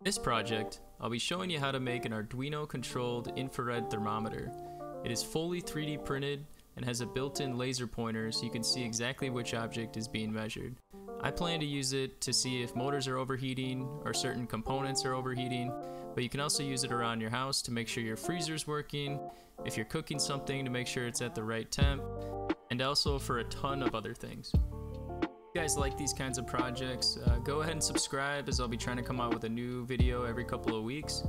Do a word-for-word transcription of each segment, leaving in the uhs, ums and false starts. In this project, I'll be showing you how to make an Arduino controlled infrared thermometer. It is fully three D printed and has a built-in laser pointer so you can see exactly which object is being measured. I plan to use it to see if motors are overheating or certain components are overheating, but you can also use it around your house to make sure your freezer's working, if you're cooking something to make sure it's at the right temp, and also for a ton of other things. If you guys like these kinds of projects, uh, go ahead and subscribe, as I'll be trying to come out with a new video every couple of weeks.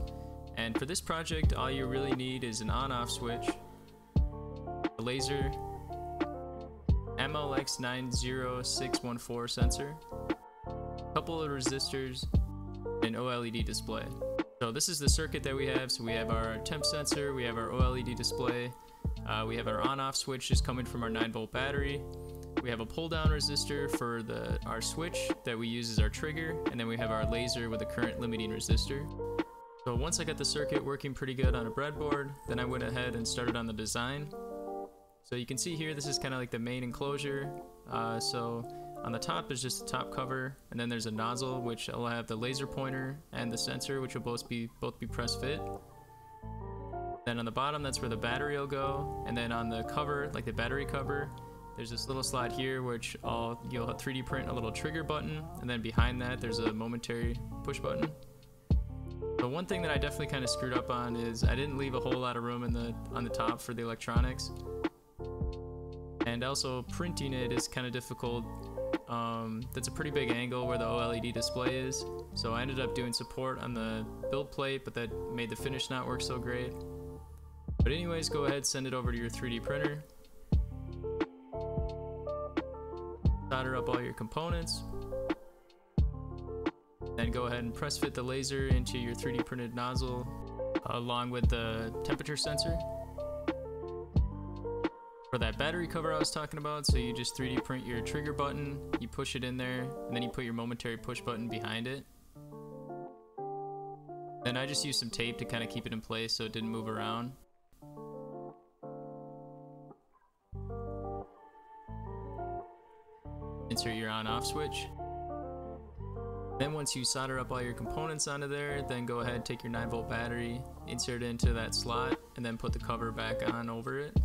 And for this project, all you really need is an on-off switch, a laser, M L X nine zero six one four sensor, a couple of resistors, and an O L E D display. So this is the circuit that we have. So we have our temp sensor, we have our O L E D display, uh, we have our on-off switch just coming from our nine volt battery. We have a pull-down resistor for the our switch that we use as our trigger, and then we have our laser with a current limiting resistor. So once I got the circuit working pretty good on a breadboard, then I went ahead and started on the design. So you can see here, this is kind of like the main enclosure. Uh, so on the top is just the top cover, and then there's a nozzle which will have the laser pointer and the sensor, which will both be both be press fit. Then on the bottom, that's where the battery will go, and then on the cover, like the battery cover, there's this little slot here, which I'll, you'll three D print a little trigger button, and then behind that there's a momentary push button. But one thing that I definitely kind of screwed up on is I didn't leave a whole lot of room in the on the top for the electronics, and also printing it is kind of difficult. Um, that's a pretty big angle where the O L E D display is, so I ended up doing support on the build plate, but that made the finish not work so great. But anyways, go ahead, send it over to your three D printer. Solder up all your components, then go ahead and press fit the laser into your three D printed nozzle along with the temperature sensor. For that battery cover I was talking about, so you just three D print your trigger button, you push it in there, and then you put your momentary push button behind it. Then I just used some tape to kind of keep it in place so it didn't move around. Insert your on-off switch. Then once you solder up all your components onto there, then go ahead, take your nine volt battery, insert it into that slot, and then put the cover back on over it.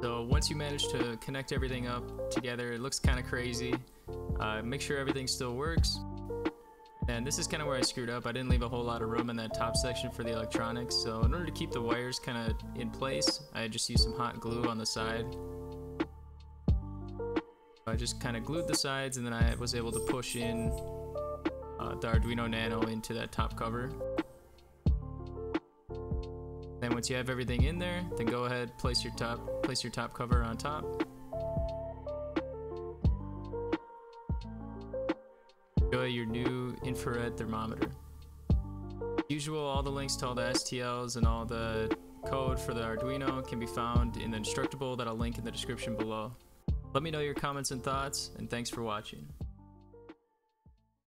So once you manage to connect everything up together, it looks kind of crazy. Uh, make sure everything still works. And this is kind of where I screwed up. I didn't leave a whole lot of room in that top section for the electronics. So in order to keep the wires kind of in place, I just used some hot glue on the side. I just kind of glued the sides, and then I was able to push in uh, the Arduino Nano into that top cover. Then once you have everything in there, then go ahead, place your top, place your top cover on top. Enjoy your new infrared thermometer. As usual, all the links to all the S T Ls and all the code for the Arduino can be found in the Instructable that I'll link in the description below. Let me know your comments and thoughts, and thanks for watching.